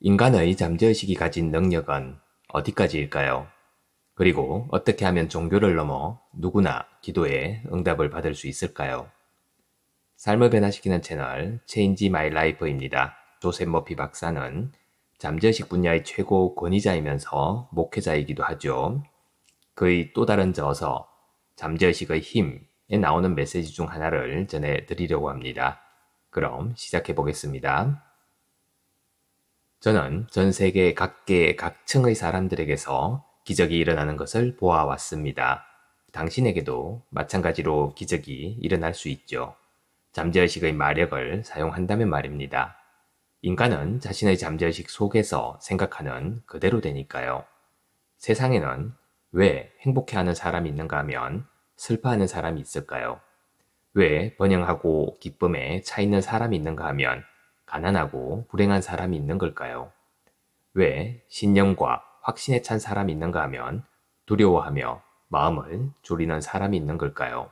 인간의 잠재의식이 가진 능력은 어디까지일까요? 그리고 어떻게 하면 종교를 넘어 누구나 기도에 응답을 받을 수 있을까요? 삶을 변화시키는 채널 Change My Life입니다. 조셉 머피 박사는 잠재의식 분야의 최고 권위자이면서 목회자이기도 하죠. 그의 또 다른 저서 잠재의식의 힘에 나오는 메시지 중 하나를 전해드리려고 합니다. 그럼 시작해 보겠습니다. 저는 전 세계 각계 각층의 사람들에게서 기적이 일어나는 것을 보아왔습니다. 당신에게도 마찬가지로 기적이 일어날 수 있죠. 잠재의식의 마력을 사용한다면 말입니다. 인간은 자신의 잠재의식 속에서 생각하는 그대로 되니까요. 세상에는 왜 행복해하는 사람이 있는가 하면 슬퍼하는 사람이 있을까요? 왜 번영하고 기쁨에 차있는 사람이 있는가 하면 가난하고 불행한 사람이 있는 걸까요? 왜 신념과 확신에 찬 사람이 있는가 하면 두려워하며 마음을 졸이는 사람이 있는 걸까요?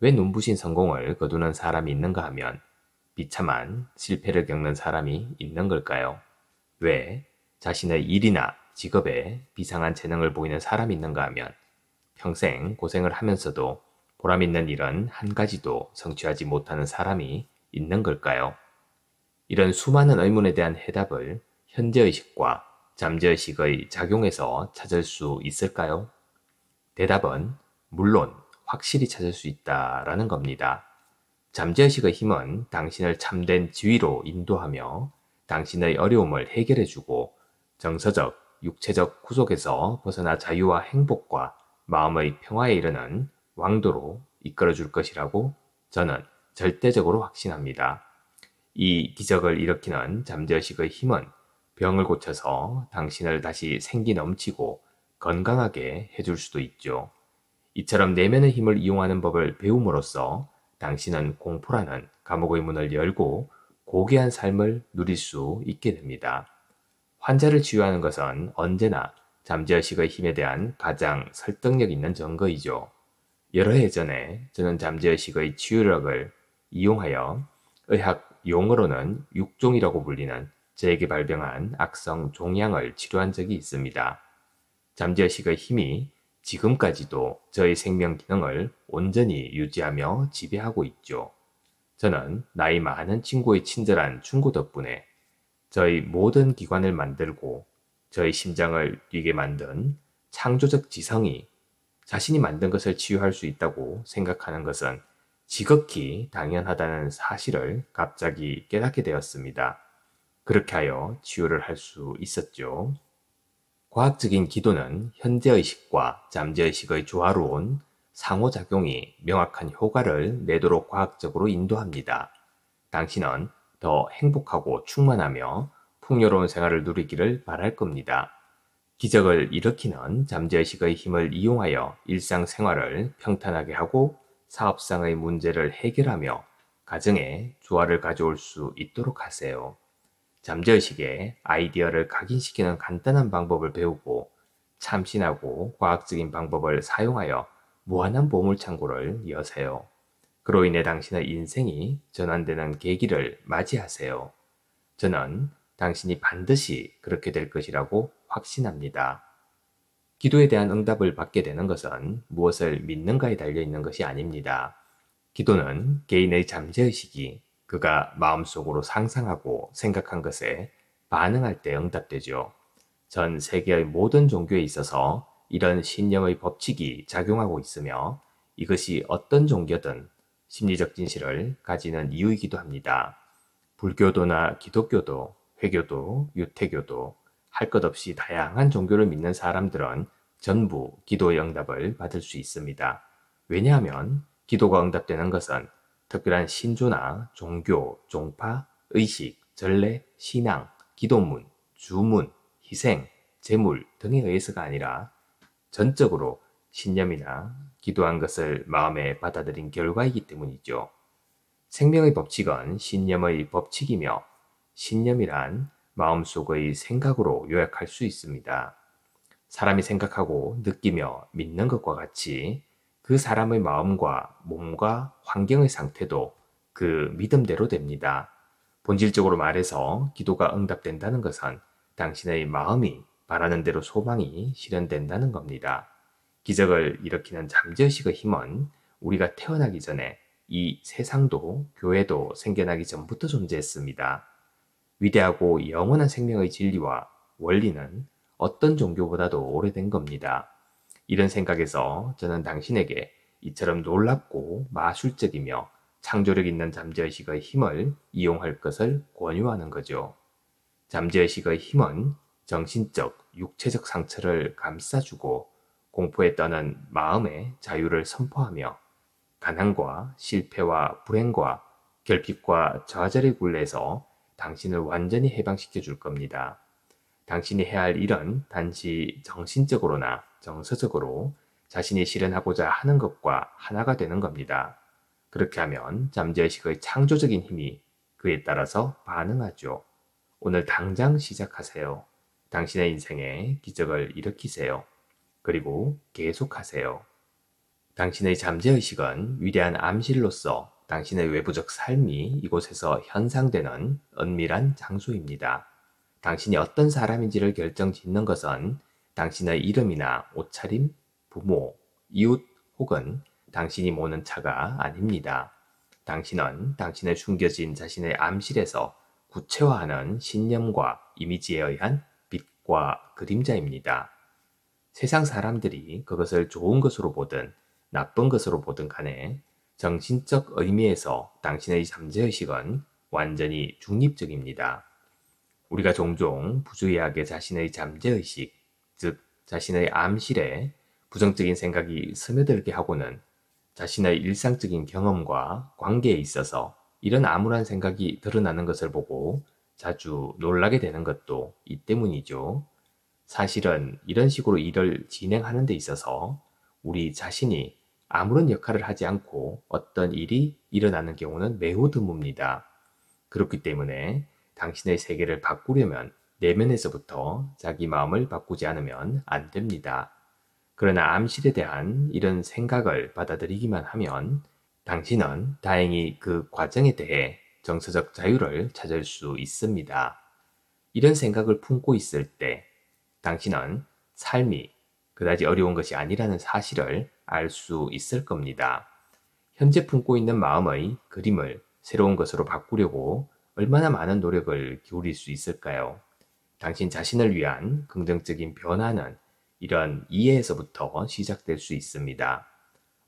왜 눈부신 성공을 거두는 사람이 있는가 하면 비참한 실패를 겪는 사람이 있는 걸까요? 왜 자신의 일이나 직업에 비상한 재능을 보이는 사람이 있는가 하면 평생 고생을 하면서도 보람있는 일은 한 가지도 성취하지 못하는 사람이 있는 걸까요? 이런 수많은 의문에 대한 해답을 현재의식과 잠재의식의 작용에서 찾을 수 있을까요? 대답은 물론 확실히 찾을 수 있다라는 겁니다. 잠재의식의 힘은 당신을 참된 지위로 인도하며 당신의 어려움을 해결해주고 정서적, 육체적 구속에서 벗어나 자유와 행복과 마음의 평화에 이르는 왕도로 이끌어줄 것이라고 저는 절대적으로 확신합니다. 이 기적을 일으키는 잠재의식의 힘은 병을 고쳐서 당신을 다시 생기 넘치고 건강하게 해줄 수도 있죠. 이처럼 내면의 힘을 이용하는 법을 배움으로써 당신은 공포라는 감옥의 문을 열고 고귀한 삶을 누릴 수 있게 됩니다. 환자를 치유하는 것은 언제나 잠재의식의 힘에 대한 가장 설득력 있는 증거이죠. 여러 해 전에 저는 잠재의식의 치유력을 이용하여 의학 용어로는 육종이라고 불리는 저에게 발병한 악성 종양을 치료한 적이 있습니다. 잠재의식의 힘이 지금까지도 저의 생명 기능을 온전히 유지하며 지배하고 있죠. 저는 나이 많은 친구의 친절한 충고 덕분에 저의 모든 기관을 만들고 저의 심장을 뛰게 만든 창조적 지성이 자신이 만든 것을 치유할 수 있다고 생각하는 것은 지극히 당연하다는 사실을 갑자기 깨닫게 되었습니다. 그렇게 하여 치유를 할 수 있었죠. 과학적인 기도는 현재의식과 잠재의식의 조화로운 상호작용이 명확한 효과를 내도록 과학적으로 인도합니다. 당신은 더 행복하고 충만하며 풍요로운 생활을 누리기를 바랄 겁니다. 기적을 일으키는 잠재의식의 힘을 이용하여 일상생활을 평탄하게 하고 사업상의 문제를 해결하며 가정에 조화를 가져올 수 있도록 하세요. 잠재의식에 아이디어를 각인시키는 간단한 방법을 배우고 참신하고 과학적인 방법을 사용하여 무한한 보물창고를 여세요. 그로 인해 당신의 인생이 전환되는 계기를 맞이하세요. 저는 당신이 반드시 그렇게 될 것이라고 확신합니다. 기도에 대한 응답을 받게 되는 것은 무엇을 믿는가에 달려있는 것이 아닙니다. 기도는 개인의 잠재의식이 그가 마음속으로 상상하고 생각한 것에 반응할 때 응답되죠. 전 세계의 모든 종교에 있어서 이런 신념의 법칙이 작용하고 있으며 이것이 어떤 종교든 심리적 진실을 가지는 이유이기도 합니다. 불교도나 기독교도, 회교도, 유태교도 할 것 없이 다양한 종교를 믿는 사람들은 전부 기도의 응답을 받을 수 있습니다. 왜냐하면 기도가 응답되는 것은 특별한 신조나 종교, 종파, 의식, 전례, 신앙, 기도문, 주문, 희생, 재물 등에 의해서가 아니라 전적으로 신념이나 기도한 것을 마음에 받아들인 결과이기 때문이죠. 생명의 법칙은 신념의 법칙이며 신념이란 마음속의 생각으로 요약할 수 있습니다. 사람이 생각하고 느끼며 믿는 것과 같이 그 사람의 마음과 몸과 환경의 상태도 그 믿음대로 됩니다. 본질적으로 말해서 기도가 응답된다는 것은 당신의 마음이 바라는 대로 소망이 실현된다는 겁니다. 기적을 일으키는 잠재의식의 힘은 우리가 태어나기 전에 이 세상도 교회도 생겨나기 전부터 존재했습니다. 위대하고 영원한 생명의 진리와 원리는 어떤 종교보다도 오래된 겁니다. 이런 생각에서 저는 당신에게 이처럼 놀랍고 마술적이며 창조력 있는 잠재의식의 힘을 이용할 것을 권유하는 거죠. 잠재의식의 힘은 정신적, 육체적 상처를 감싸주고 공포에 떠는 마음의 자유를 선포하며 가난과 실패와 불행과 결핍과 좌절의 굴레에서 당신을 완전히 해방시켜 줄 겁니다. 당신이 해야 할 일은 단지 정신적으로나 정서적으로 자신이 실현하고자 하는 것과 하나가 되는 겁니다. 그렇게 하면 잠재의식의 창조적인 힘이 그에 따라서 반응하죠. 오늘 당장 시작하세요. 당신의 인생에 기적을 일으키세요. 그리고 계속하세요. 당신의 잠재의식은 위대한 암실로서 당신의 외부적 삶이 이곳에서 현상되는 은밀한 장소입니다. 당신이 어떤 사람인지를 결정짓는 것은 당신의 이름이나 옷차림, 부모, 이웃 혹은 당신이 모는 차가 아닙니다. 당신은 당신의 숨겨진 자신의 암실에서 구체화하는 신념과 이미지에 의한 빛과 그림자입니다. 세상 사람들이 그것을 좋은 것으로 보든 나쁜 것으로 보든 간에 정신적 의미에서 당신의 잠재의식은 완전히 중립적입니다. 우리가 종종 부주의하게 자신의 잠재의식, 즉 자신의 암실에 부정적인 생각이 스며들게 하고는 자신의 일상적인 경험과 관계에 있어서 이런 암울한 생각이 드러나는 것을 보고 자주 놀라게 되는 것도 이 때문이죠. 사실은 이런 식으로 일을 진행하는 데 있어서 우리 자신이 아무런 역할을 하지 않고 어떤 일이 일어나는 경우는 매우 드뭅니다. 그렇기 때문에 당신의 세계를 바꾸려면 내면에서부터 자기 마음을 바꾸지 않으면 안 됩니다. 그러나 암실에 대한 이런 생각을 받아들이기만 하면 당신은 다행히 그 과정에 대해 정서적 자유를 찾을 수 있습니다. 이런 생각을 품고 있을 때 당신은 삶이 그다지 어려운 것이 아니라는 사실을 알 수 있을 겁니다. 현재 품고 있는 마음의 그림을 새로운 것으로 바꾸려고 얼마나 많은 노력을 기울일 수 있을까요? 당신 자신을 위한 긍정적인 변화는 이런 이해에서부터 시작될 수 있습니다.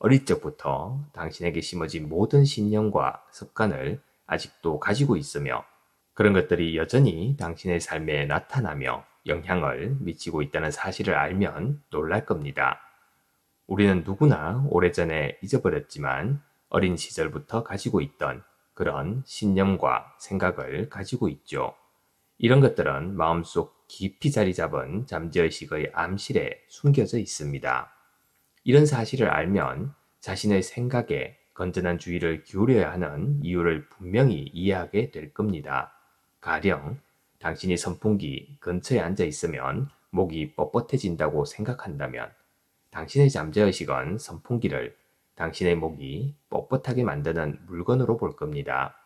어릴 적부터 당신에게 심어진 모든 신념과 습관을 아직도 가지고 있으며 그런 것들이 여전히 당신의 삶에 나타나며 영향을 미치고 있다는 사실을 알면 놀랄 겁니다. 우리는 누구나 오래전에 잊어버렸지만 어린 시절부터 가지고 있던 그런 신념과 생각을 가지고 있죠. 이런 것들은 마음속 깊이 자리 잡은 잠재의식의 암실에 숨겨져 있습니다. 이런 사실을 알면 자신의 생각에 건전한 주의를 기울여야 하는 이유를 분명히 이해하게 될 겁니다. 가령 당신이 선풍기 근처에 앉아 있으면 목이 뻣뻣해진다고 생각한다면 당신의 잠재의식은 선풍기를 당신의 목이 뻣뻣하게 만드는 물건으로 볼 겁니다.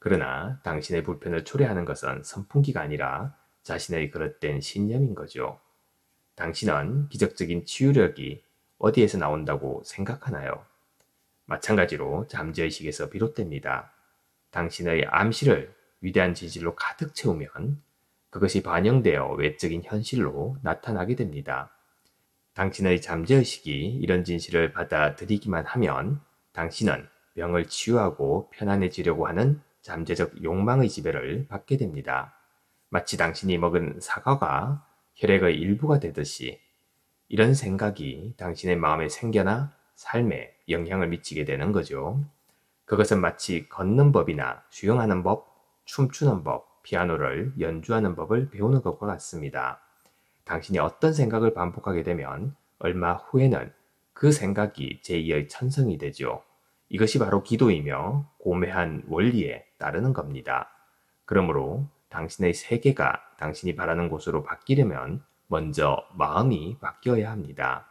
그러나 당신의 불편을 초래하는 것은 선풍기가 아니라 자신의 그릇된 신념인 거죠. 당신은 기적적인 치유력이 어디에서 나온다고 생각하나요? 마찬가지로 잠재의식에서 비롯됩니다. 당신의 암실을 위대한 진실로 가득 채우면 그것이 반영되어 외적인 현실로 나타나게 됩니다. 당신의 잠재의식이 이런 진실을 받아들이기만 하면 당신은 병을 치유하고 편안해지려고 하는 잠재적 욕망의 지배를 받게 됩니다. 마치 당신이 먹은 사과가 혈액의 일부가 되듯이 이런 생각이 당신의 마음에 생겨나 삶에 영향을 미치게 되는 거죠. 그것은 마치 걷는 법이나 수영하는 법, 춤추는 법, 피아노를 연주하는 법을 배우는 것과 같습니다. 당신이 어떤 생각을 반복하게 되면 얼마 후에는 그 생각이 제2의 천성이 되죠. 이것이 바로 기도이며 고매한 원리에 따르는 겁니다. 그러므로 당신의 세계가 당신이 바라는 곳으로 바뀌려면 먼저 마음이 바뀌어야 합니다.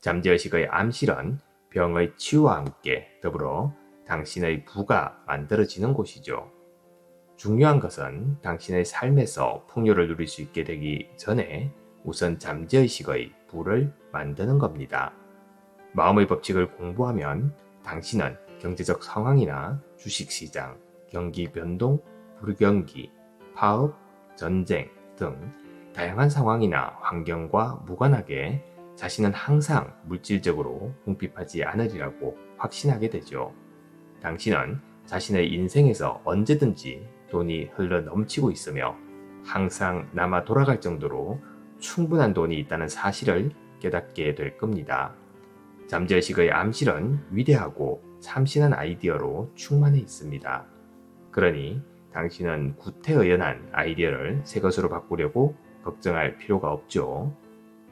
잠재의식의 암실은 병의 치유와 함께 더불어 당신의 부가 만들어지는 곳이죠. 중요한 것은 당신의 삶에서 풍요를 누릴 수 있게 되기 전에 우선 잠재의식의 불을 만드는 겁니다. 마음의 법칙을 공부하면 당신은 경제적 상황이나 주식시장, 경기 변동, 불경기, 파업, 전쟁 등 다양한 상황이나 환경과 무관하게 자신은 항상 물질적으로 궁핍하지 않으리라고 확신하게 되죠. 당신은 자신의 인생에서 언제든지 돈이 흘러 넘치고 있으며 항상 남아 돌아갈 정도로 충분한 돈이 있다는 사실을 깨닫게 될 겁니다. 잠재의식의 암실은 위대하고 참신한 아이디어로 충만해 있습니다. 그러니 당신은 구태의연한 아이디어를 새 것으로 바꾸려고 걱정할 필요가 없죠.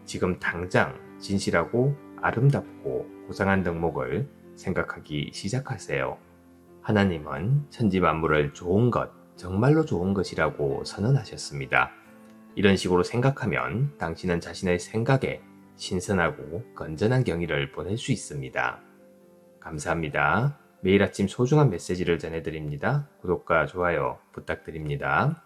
지금 당장 진실하고 아름답고 고상한 덕목을 생각하기 시작하세요. 하나님은 천지 만물을 좋은 것, 정말로 좋은 것이라고 선언하셨습니다. 이런 식으로 생각하면 당신은 자신의 생각에 신선하고 건전한 경의를 보낼 수 있습니다. 감사합니다. 매일 아침 소중한 메시지를 전해드립니다. 구독과 좋아요 부탁드립니다.